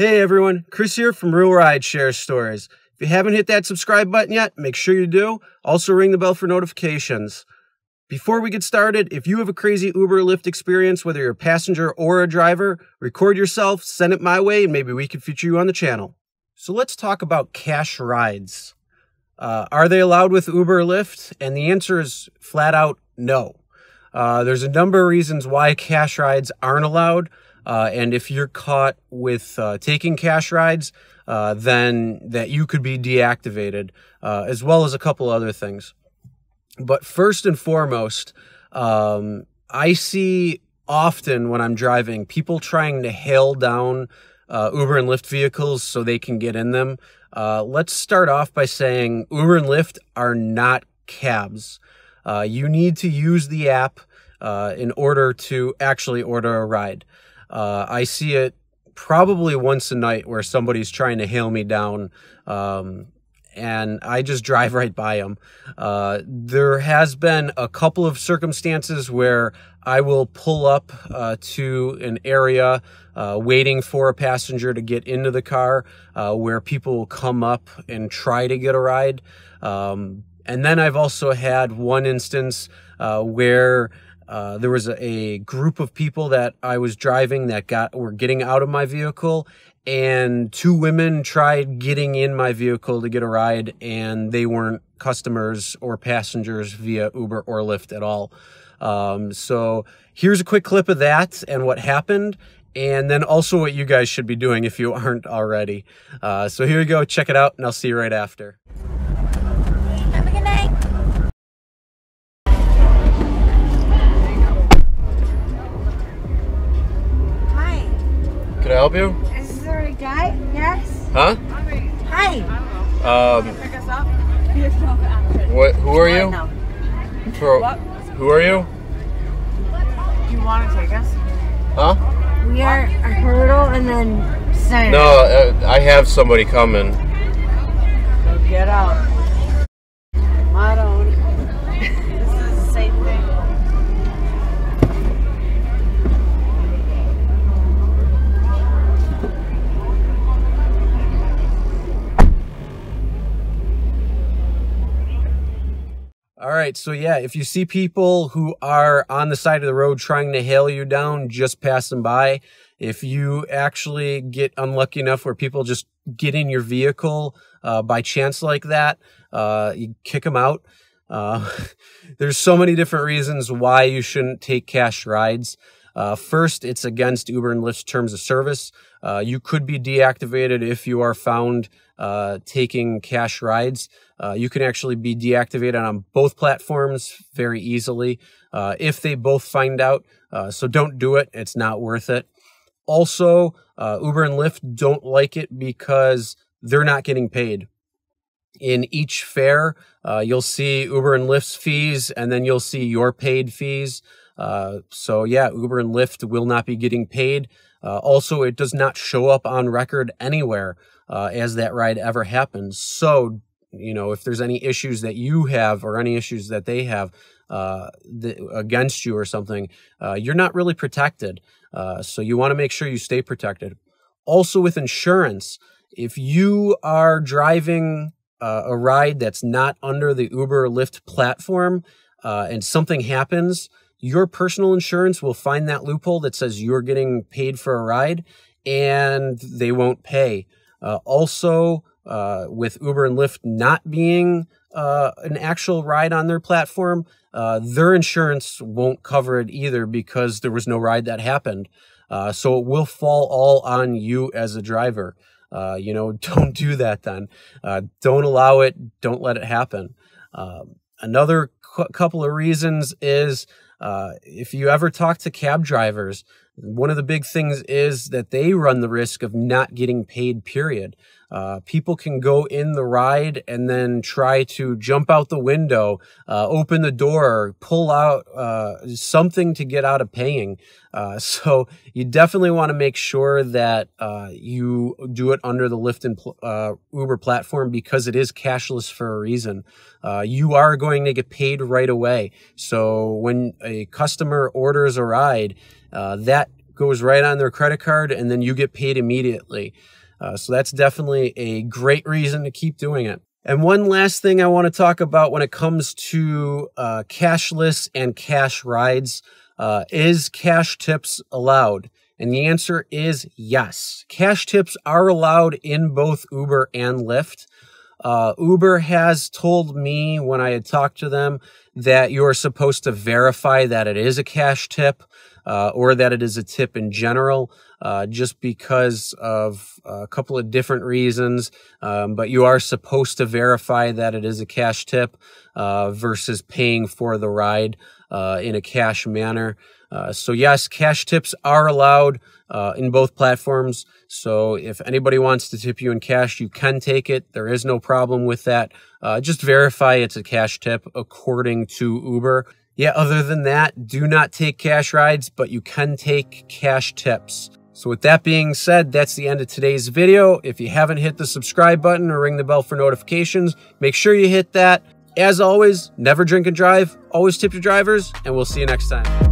Hey everyone, Chris here from Real Ride Share Stories. If you haven't hit that subscribe button yet, make sure you do. Also ring the bell for notifications. Before we get started, if you have a crazy Uber or Lyft experience, whether you're a passenger or a driver, record yourself, send it my way, and maybe we can feature you on the channel. So let's talk about cash rides. Are they allowed with Uber or Lyft? And the answer is flat out no. There's a number of reasons why cash rides aren't allowed. And if you're caught with taking cash rides, then that you could be deactivated, as well as a couple other things. But first and foremost, I see often when I'm driving people trying to hail down Uber and Lyft vehicles so they can get in them. Let's start off by saying Uber and Lyft are not cabs. You need to use the app in order to actually order a ride. I see it probably once a night where somebody's trying to hail me down, and I just drive right by them. There has been a couple of circumstances where I will pull up to an area waiting for a passenger to get into the car, where people will come up and try to get a ride. And then I've also had one instance where there was a group of people that I was driving that were getting out of my vehicle, and two women tried getting in my vehicle to get a ride, and they weren't customers or passengers via Uber or Lyft at all. So here's a quick clip of that and what happened, and then also what you guys should be doing if you aren't already. So here we go, check it out, and I'll see you right after. Can I help you? Is there a guy? Yes. Huh? Hi. Pick us up. What? Who are you? Who are you? You want to take us? Huh? We are a hurdle and then center. No, I have somebody coming. So get out. I don't. This is the same thing. All right, so yeah, if you see people who are on the side of the road trying to hail you down, just pass them by. If you actually get unlucky enough where people just get in your vehicle by chance like that, you kick them out. There's so many different reasons why you shouldn't take cash rides. First, it's against Uber and Lyft's terms of service. You could be deactivated if you are found taking cash rides. You can actually be deactivated on both platforms very easily if they both find out. So don't do it. It's not worth it. Also, Uber and Lyft don't like it because they're not getting paid. In each fare, you'll see Uber and Lyft's fees, and then you'll see your paid fees. So yeah, Uber and Lyft will not be getting paid. Also, it does not show up on record anywhere as that ride ever happens. So, you know, if there's any issues that you have or any issues that they have against you or something, you're not really protected. So you want to make sure you stay protected. Also with insurance, if you are driving a ride that's not under the Uber or Lyft platform and something happens, your personal insurance will find that loophole that says you're getting paid for a ride, and they won't pay. Also, with Uber and Lyft not being an actual ride on their platform, their insurance won't cover it either because there was no ride that happened. So it will fall all on you as a driver. You know, don't do that then. Don't allow it. Don't let it happen. Another couple of reasons is if you ever talk to cab drivers, one of the big things is that they run the risk of not getting paid, period. People can go in the ride and then try to jump out the window, open the door, pull out something to get out of paying. So you definitely want to make sure that you do it under the Lyft and Uber platform because it is cashless for a reason. You are going to get paid right away. So when a customer orders a ride, that goes right on their credit card, and then you get paid immediately. So that's definitely a great reason to keep doing it. And one last thing I want to talk about when it comes to cashless and cash rides, is cash tips allowed? And the answer is yes. Cash tips are allowed in both Uber and Lyft. Uber has told me when I had talked to them that you are supposed to verify that it is a cash tip or that it is a tip in general, just because of a couple of different reasons. But you are supposed to verify that it is a cash tip versus paying for the ride in a cash manner. So yes, cash tips are allowed in both platforms. So if anybody wants to tip you in cash, you can take it. There is no problem with that. Just verify it's a cash tip according to Uber. Yeah, other than that, do not take cash rides, but you can take cash tips. So with that being said, that's the end of today's video. If you haven't hit the subscribe button or ring the bell for notifications, make sure you hit that. As always, never drink and drive, always tip your drivers, and we'll see you next time.